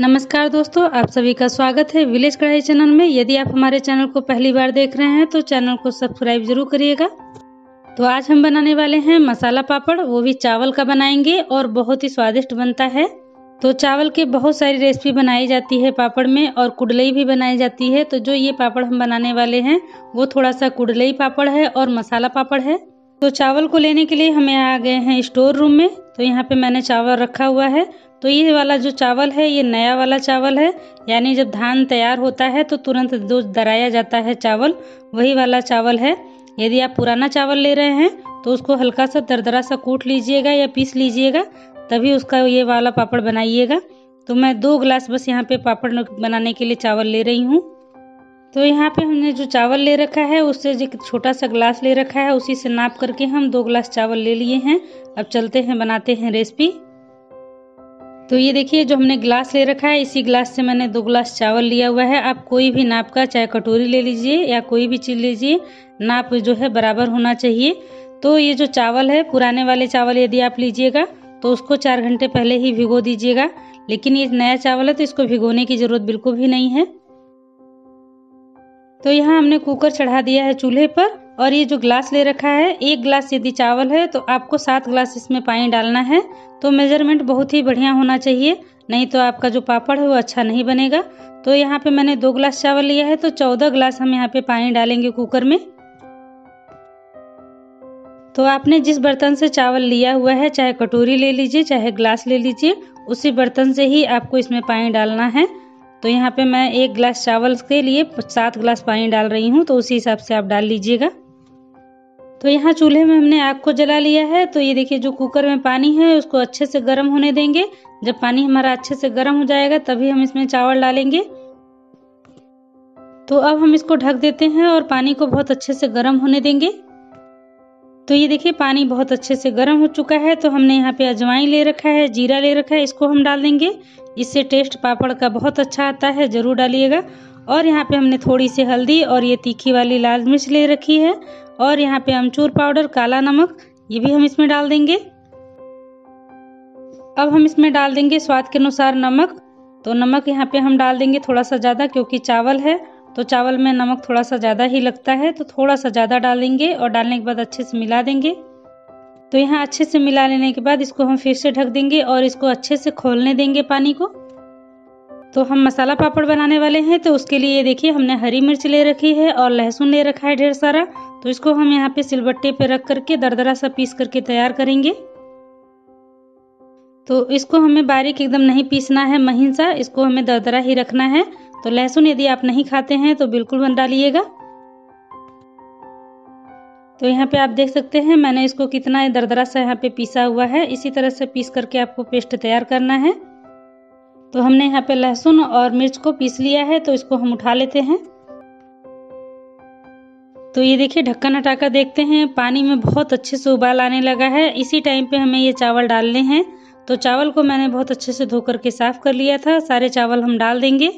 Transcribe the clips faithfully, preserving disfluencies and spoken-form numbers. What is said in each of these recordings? नमस्कार दोस्तों, आप सभी का स्वागत है विलेज कढ़ाई चैनल में। यदि आप हमारे चैनल को पहली बार देख रहे हैं तो चैनल को सब्सक्राइब जरूर करिएगा। तो आज हम बनाने वाले हैं मसाला पापड़, वो भी चावल का बनाएंगे और बहुत ही स्वादिष्ट बनता है। तो चावल के बहुत सारी रेसिपी बनाई जाती है पापड़ में, और कुडलई भी बनाई जाती है। तो जो ये पापड़ हम बनाने वाले हैं वो थोड़ा सा कुडलई पापड़ है और मसाला पापड़ है। तो चावल को लेने के लिए हम यहाँ आ गए हैं स्टोर रूम में। तो यहाँ पे मैंने चावल रखा हुआ है। तो ये वाला जो चावल है ये नया वाला चावल है, यानी जब धान तैयार होता है तो तुरंत जो दराया जाता है चावल, वही वाला चावल है। यदि आप पुराना चावल ले रहे हैं तो उसको हल्का सा दरदरा सा कूट लीजिएगा या पीस लीजिएगा, तभी उसका ये वाला पापड़ बनाइएगा। तो मैं दो गिलास बस यहाँ पे पापड़ बनाने के लिए चावल ले रही हूँ। तो यहाँ पे हमने जो चावल ले रखा है उससे जो छोटा सा गिलास ले रखा है उसी से नाप करके हम दो गिलास चावल ले लिए हैं। अब चलते हैं बनाते हैं रेसिपी। तो ये देखिए जो हमने गिलास ले रखा है इसी गिलास से मैंने दो गिलास चावल लिया हुआ है। आप कोई भी नाप का, चाहे कटोरी ले लीजिए या कोई भी चीज़ लीजिए, नाप जो है बराबर होना चाहिए। तो ये जो चावल है, पुराने वाले चावल यदि आप लीजिएगा तो उसको चार घंटे पहले ही भिगो दीजिएगा, लेकिन ये नया चावल है तो इसको भिगोने की ज़रूरत बिल्कुल भी नहीं है। तो यहाँ हमने कुकर चढ़ा दिया है चूल्हे पर, और ये जो गिलास ले रखा है, एक गिलास यदि चावल है तो आपको सात गिलास इसमें पानी डालना है। तो मेजरमेंट बहुत ही बढ़िया होना चाहिए, नहीं तो आपका जो पापड़ है वो अच्छा नहीं बनेगा। तो यहाँ पे मैंने दो गिलास चावल लिया है तो चौदह गिलास हम यहाँ पे पानी डालेंगे कुकर में। तो आपने जिस बर्तन से चावल लिया हुआ है, चाहे कटोरी ले लीजिए चाहे गिलास ले लीजिए, उसी बर्तन से ही आपको इसमें पानी डालना है। तो यहाँ पे मैं एक गिलास चावल के लिए सात गिलास पानी डाल रही हूँ, तो उसी हिसाब से आप डाल लीजिएगा। तो यहाँ चूल्हे में हमने आग को जला लिया है। तो ये देखिए जो कुकर में पानी है उसको अच्छे से गर्म होने देंगे। जब पानी हमारा अच्छे से गर्म हो जाएगा तभी हम इसमें चावल डालेंगे। तो अब हम इसको ढक देते हैं और पानी को बहुत अच्छे से गर्म होने देंगे। तो ये देखिए पानी बहुत अच्छे से गर्म हो चुका है। तो हमने यहाँ पे अजवाइन ले रखा है, जीरा ले रखा है, इसको हम डाल देंगे। इससे टेस्ट पापड़ का बहुत अच्छा आता है, ज़रूर डालिएगा। और यहाँ पे हमने थोड़ी सी हल्दी और ये तीखी वाली लाल मिर्च ले रखी है, और यहाँ पे अमचूर पाउडर, काला नमक, ये भी हम इसमें डाल देंगे। अब हम इसमें डाल देंगे स्वाद के अनुसार नमक। तो नमक यहाँ पे हम डाल देंगे थोड़ा सा ज़्यादा, क्योंकि चावल है तो चावल में नमक थोड़ा सा ज़्यादा ही लगता है, तो थोड़ा सा ज़्यादा डालेंगे। और डालने के बाद अच्छे से मिला देंगे। तो यहाँ अच्छे से मिला लेने के बाद इसको हम फिर से ढक देंगे और इसको अच्छे से खोलने देंगे पानी को। तो हम मसाला पापड़ बनाने वाले हैं, तो उसके लिए देखिए हमने हरी मिर्च ले रखी है और लहसुन ले रखा है ढेर सारा। तो इसको हम यहाँ पे सिलबट्टे पे रख करके दरदरा सा पीस करके तैयार करेंगे। तो इसको हमें बारीक एकदम नहीं पीसना है, महीन सा, इसको हमें दरदरा ही रखना है। तो लहसुन यदि आप नहीं खाते हैं तो बिल्कुल मत डालिएगा। तो यहाँ पे आप देख सकते हैं मैंने इसको कितना दरदरा सा यहाँ पे पीसा हुआ है। इसी तरह से पीस करके आपको पेस्ट तैयार करना है। तो हमने यहाँ पे लहसुन और मिर्च को पीस लिया है, तो इसको हम उठा लेते हैं। तो ये देखिए ढक्कन हटाकर देखते हैं, पानी में बहुत अच्छे से उबाल आने लगा है। इसी टाइम पे हमें ये चावल डालने हैं। तो चावल को मैंने बहुत अच्छे से धो करके साफ कर लिया था, सारे चावल हम डाल देंगे।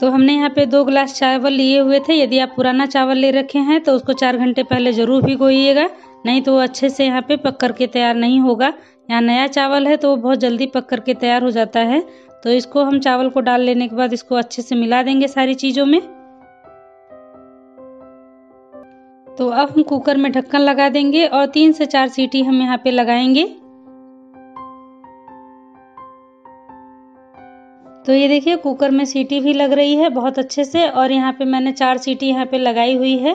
तो हमने यहाँ पे दो गिलास चावल लिए हुए थे। यदि आप पुराना चावल ले रखे हैं तो उसको चार घंटे पहले ज़रूर भिगोइएगा, नहीं तो वो अच्छे से यहाँ पे पक कर के तैयार नहीं होगा। यहाँ नया चावल है तो वो बहुत जल्दी पक कर के तैयार हो जाता है। तो इसको हम चावल को डाल लेने के बाद इसको अच्छे से मिला देंगे सारी चीज़ों में। तो अब हम कुकर में ढक्कन लगा देंगे और तीन से चार सीटी हम यहाँ पे लगाएंगे। तो ये देखिए कुकर में सीटी भी लग रही है बहुत अच्छे से, और यहाँ पे मैंने चार सीटी यहाँ पे लगाई हुई है।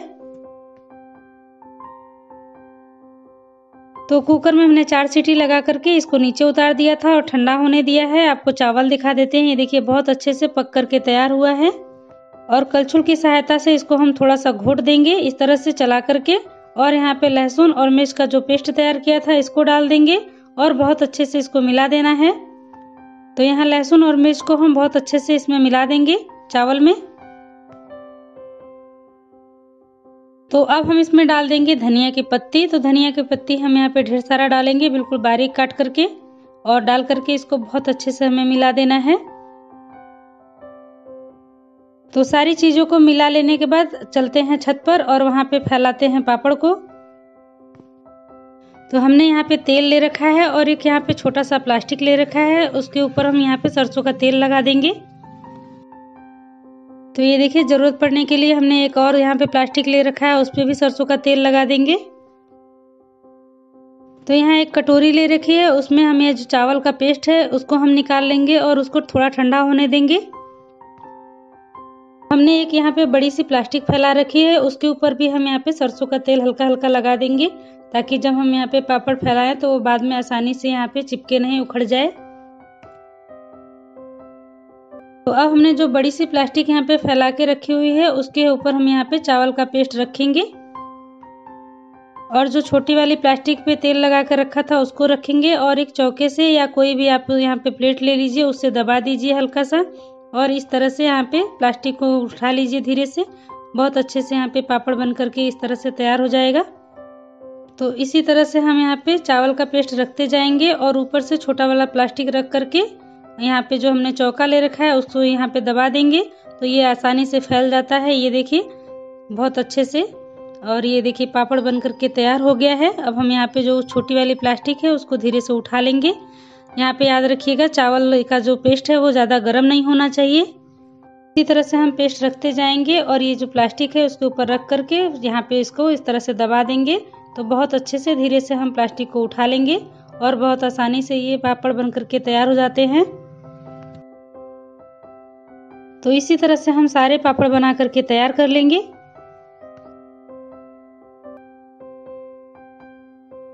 तो कुकर में हमने चार सीटी लगा करके इसको नीचे उतार दिया था और ठंडा होने दिया है। आपको चावल दिखा देते हैं, ये देखिए बहुत अच्छे से पक कर के तैयार हुआ है। और कलछुल की सहायता से इसको हम थोड़ा सा घोट देंगे इस तरह से चला करके, और यहाँ पे लहसुन और मिर्च का जो पेस्ट तैयार किया था इसको डाल देंगे और बहुत अच्छे से इसको मिला देना है। तो यहाँ लहसुन और मिर्च को हम बहुत अच्छे से इसमें मिला देंगे चावल में। तो अब हम इसमें डाल देंगे धनिया की पत्ती। तो धनिया की पत्ती हम यहाँ पे ढेर सारा डालेंगे, बिल्कुल बारीक काट करके, और डाल करके इसको बहुत अच्छे से हमें मिला देना है। तो सारी चीज़ों को मिला लेने के बाद चलते हैं छत पर और वहाँ पे फैलाते हैं पापड़ को। तो हमने यहाँ पे तेल ले रखा है और एक यहाँ पे छोटा सा प्लास्टिक ले रखा है, उसके ऊपर हम यहाँ पे सरसों का तेल लगा देंगे। तो ये देखिए, ज़रूरत पड़ने के लिए हमने एक और यहाँ पे प्लास्टिक ले रखा है, उस पर भी सरसों का तेल लगा देंगे। तो यहाँ एक कटोरी ले रखी है, उसमें हम ये जो चावल का पेस्ट है उसको हम निकाल लेंगे और उसको थोड़ा ठंडा होने देंगे। हमने एक यहाँ पे बड़ी सी प्लास्टिक फैला रखी है, उसके ऊपर भी हम यहाँ पे सरसों का तेल हल्का हल्का लगा देंगे, ताकि जब हम यहाँ पे पापड़ फैलाएं तो वो बाद में आसानी से यहाँ पे चिपके नहीं, उखड़ जाए। तो अब हमने जो बड़ी सी प्लास्टिक यहाँ पे फैला के रखी हुई है, उसके ऊपर हम यहाँ पे चावल का पेस्ट रखेंगे और जो छोटी वाली प्लास्टिक पे तेल लगा कर रखा था उसको रखेंगे। और एक चौके से या कोई भी आप यहाँ पे प्लेट ले लीजिए, उससे दबा दीजिए हल्का सा और इस तरह से यहाँ पे प्लास्टिक को उठा लीजिए धीरे से। बहुत अच्छे से यहाँ पे पापड़ बन करके इस तरह से तैयार हो जाएगा। तो इसी तरह से हम यहाँ पे चावल का पेस्ट रखते जाएंगे और ऊपर से छोटा वाला प्लास्टिक रख करके यहाँ पे जो हमने चौका ले रखा है उसको यहाँ पे दबा देंगे, तो ये आसानी से फैल जाता है। ये देखिए बहुत अच्छे से, और ये देखिए पापड़ बन करके तैयार हो गया है। अब हम यहाँ पे जो छोटी वाली प्लास्टिक है उसको धीरे से उठा लेंगे। यहाँ पे याद रखिएगा, चावल का जो पेस्ट है वो ज़्यादा गर्म नहीं होना चाहिए। इसी तरह से हम पेस्ट रखते जाएंगे और ये जो प्लास्टिक है उसके ऊपर रख करके यहाँ पे इसको इस तरह से दबा देंगे, तो बहुत अच्छे से धीरे से हम प्लास्टिक को उठा लेंगे और बहुत आसानी से ये पापड़ बन करके तैयार हो जाते हैं। तो इसी तरह से हम सारे पापड़ बना करके तैयार कर लेंगे।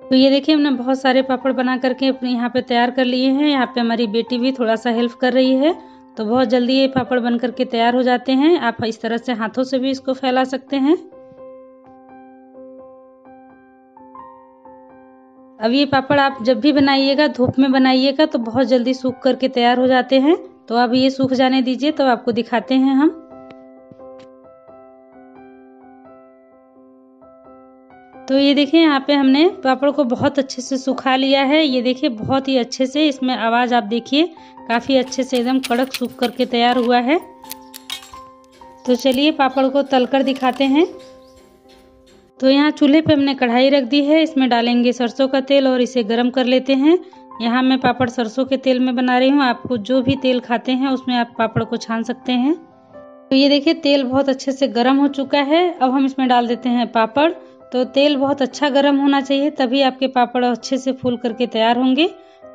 तो ये देखिए, हमने बहुत सारे पापड़ बना करके अपने यहाँ पे तैयार कर लिए हैं। यहाँ पे हमारी बेटी भी थोड़ा सा हेल्प कर रही है। तो बहुत जल्दी ये पापड़ बन करके तैयार हो जाते हैं। आप इस तरह से हाथों से भी इसको फैला सकते हैं। अब ये पापड़ आप जब भी बनाइएगा, धूप में बनाइएगा, तो बहुत जल्दी सूख करके तैयार हो जाते हैं। तो अब ये सूख जाने दीजिए, तो आपको दिखाते हैं हम। तो ये देखिए, यहाँ पे हमने पापड़ को बहुत अच्छे से सुखा लिया है। ये देखिए बहुत ही अच्छे से, इसमें आवाज़ आप देखिए काफ़ी अच्छे से एकदम कड़क सूख करके तैयार हुआ है। तो चलिए पापड़ को तलकर दिखाते हैं। तो यहाँ चूल्हे पे हमने कढ़ाई रख दी है, इसमें डालेंगे सरसों का तेल और इसे गरम कर लेते हैं। यहाँ मैं पापड़ सरसों के तेल में बना रही हूँ, आपको जो भी तेल खाते हैं उसमें आप पापड़ को छान सकते हैं। तो ये देखिए तेल बहुत अच्छे से गरम हो चुका है। अब हम इसमें डाल देते हैं पापड़। तो तेल बहुत अच्छा गरम होना चाहिए, तभी आपके पापड़ अच्छे से फूल करके तैयार होंगे।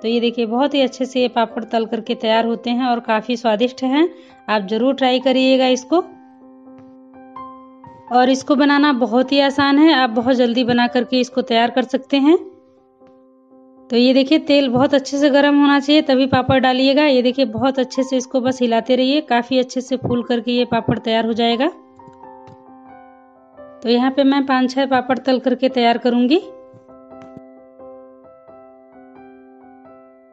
तो ये देखिए बहुत ही अच्छे से ये पापड़ तल करके तैयार होते हैं और काफ़ी स्वादिष्ट हैं। आप ज़रूर ट्राई करिएगा इसको, और इसको बनाना बहुत ही आसान है। आप बहुत जल्दी बना करके इसको तैयार कर सकते हैं। तो ये देखिए तेल बहुत अच्छे से गर्म होना चाहिए, तभी पापड़ डालिएगा। ये देखिए बहुत अच्छे से इसको बस हिलाते रहिए, काफ़ी अच्छे से फूल करके ये पापड़ तैयार हो जाएगा। तो यहाँ पे मैं पाँच छः पापड़ तल करके तैयार करूँगी।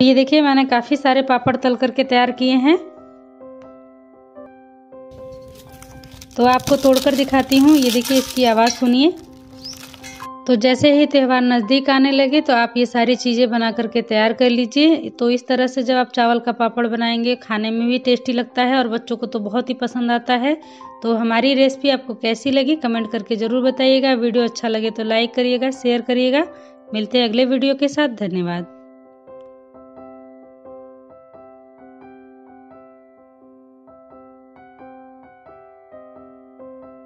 ये देखिए मैंने काफ़ी सारे पापड़ तल करके तैयार किए हैं। तो आपको तोड़कर दिखाती हूँ। ये देखिए इसकी आवाज़ सुनिए। तो जैसे ही त्यौहार नज़दीक आने लगे तो आप ये सारी चीज़ें बना करके तैयार कर लीजिए। तो इस तरह से जब आप चावल का पापड़ बनाएंगे, खाने में भी टेस्टी लगता है और बच्चों को तो बहुत ही पसंद आता है। तो हमारी रेसिपी आपको कैसी लगी कमेंट करके ज़रूर बताइएगा। वीडियो अच्छा लगे तो लाइक करिएगा, शेयर करिएगा। मिलते हैं अगले वीडियो के साथ। धन्यवाद।